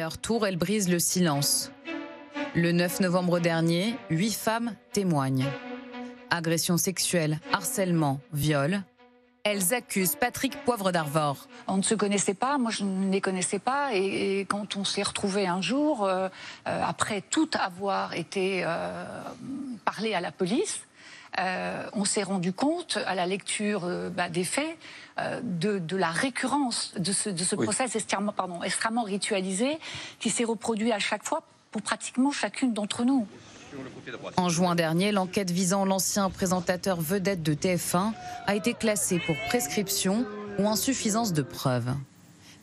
leur tour, elles brisent le silence. Le 9 novembre dernier, 8 femmes témoignent. Agressions sexuelles, harcèlement, viol. Elles accusent Patrick Poivre d'Arvor. On ne se connaissait pas, moi je ne les connaissais pas. Et quand on s'est retrouvés un jour, après tout avoir été parlé à la police, on s'est rendu compte, à la lecture des faits, de la récurrence de ce oui. process extrêmement ritualisé qui s'est reproduit à chaque fois pour pratiquement chacune d'entre nous. En juin dernier, l'enquête visant l'ancien présentateur vedette de TF1 a été classée pour prescription ou insuffisance de preuves.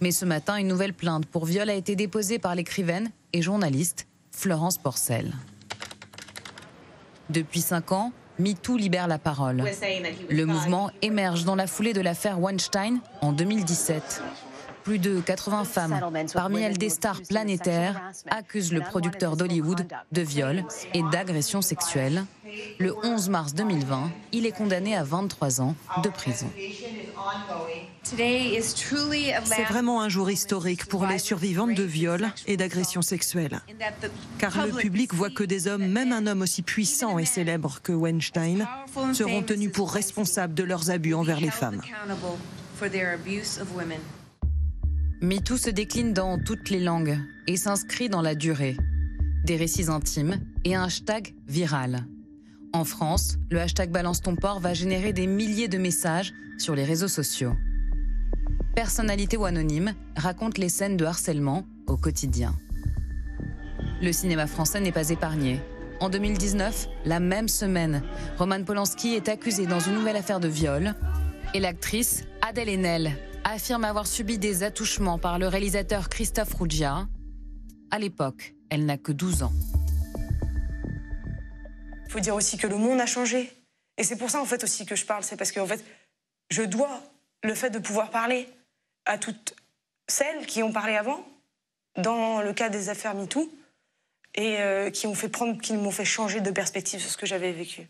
Mais ce matin, une nouvelle plainte pour viol a été déposée par l'écrivaine et journaliste Florence Porcel. Depuis 5 ans, MeToo libère la parole. Le mouvement émerge dans la foulée de l'affaire Weinstein en 2017. Plus de 80 femmes, parmi elles des stars planétaires, accusent le producteur d'Hollywood de viol et d'agression sexuelle. Le 11 mars 2020, il est condamné à 23 ans de prison. C'est vraiment un jour historique pour les survivantes de viols et d'agressions sexuelles. Car le public voit que des hommes, même un homme aussi puissant et célèbre que Weinstein, seront tenus pour responsables de leurs abus envers les femmes. MeToo se décline dans toutes les langues et s'inscrit dans la durée. Des récits intimes et un hashtag viral. En France, le hashtag Balance ton porc va générer des milliers de messages sur les réseaux sociaux. Personnalité ou anonyme raconte les scènes de harcèlement au quotidien. Le cinéma français n'est pas épargné. En 2019, la même semaine, Roman Polanski est accusé dans une nouvelle affaire de viol et l'actrice Adèle Haenel affirme avoir subi des attouchements par le réalisateur Christophe Rougia. À l'époque, elle n'a que 12 ans. Il faut dire aussi que le monde a changé. Et c'est pour ça, en fait, aussi que je parle. C'est parce que, en fait, je dois le fait de pouvoir parler à toutes celles qui ont parlé avant, dans le cas des affaires MeToo, et qui m'ont fait changer de perspective sur ce que j'avais vécu.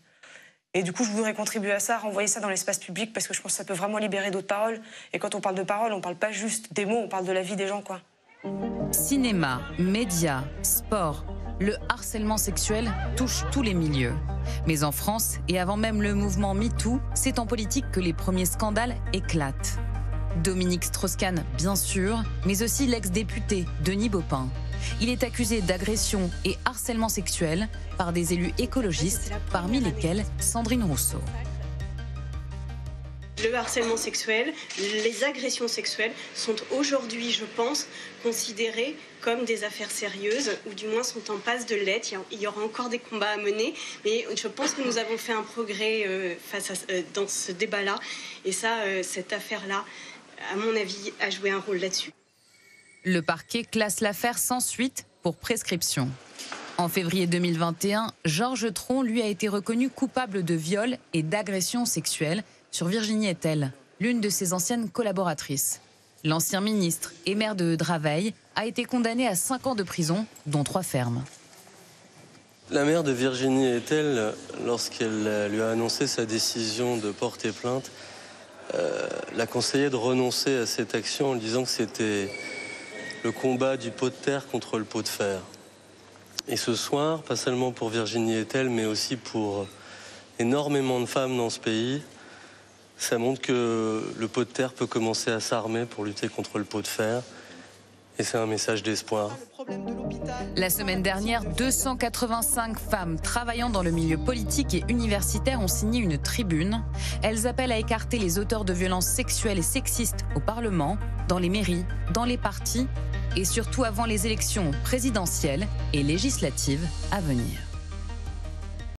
Et du coup, je voudrais contribuer à ça, renvoyer ça dans l'espace public, parce que je pense que ça peut vraiment libérer d'autres paroles. Et quand on parle de paroles, on parle pas juste des mots, on parle de la vie des gens, quoi. Cinéma, médias, sport, le harcèlement sexuel touche tous les milieux. Mais en France, et avant même le mouvement MeToo, c'est en politique que les premiers scandales éclatent. Dominique Strauss-Kahn, bien sûr, mais aussi l'ex-député Denis Baupin. Il est accusé d'agression et harcèlement sexuel par des élus écologistes, parmi lesquels Sandrine Rousseau. Le harcèlement sexuel, les agressions sexuelles sont aujourd'hui, je pense, considérées comme des affaires sérieuses, ou du moins sont en passe de l'être. Il y aura encore des combats à mener, mais je pense que nous avons fait un progrès dans ce débat-là. Et ça, cette affaire-là, à mon avis, a joué un rôle là-dessus. Le parquet classe l'affaire sans suite pour prescription. En février 2021, Georges Tron lui a été reconnu coupable de viol et d'agression sexuelle sur Virginie Etel, l'une de ses anciennes collaboratrices. L'ancien ministre et maire de Draveil a été condamné à 5 ans de prison, dont 3 fermes. La mère de Virginie Etel, lorsqu'elle lui a annoncé sa décision de porter plainte, l'a conseillé de renoncer à cette action en lui disant que c'était le combat du pot de terre contre le pot de fer. Et ce soir, pas seulement pour Virginie Etel, mais aussi pour énormément de femmes dans ce pays, ça montre que le pot de terre peut commencer à s'armer pour lutter contre le pot de fer. Et c'est un message d'espoir. La semaine dernière, 285 femmes travaillant dans le milieu politique et universitaire ont signé une tribune. Elles appellent à écarter les auteurs de violences sexuelles et sexistes au Parlement, dans les mairies, dans les partis et surtout avant les élections présidentielles et législatives à venir.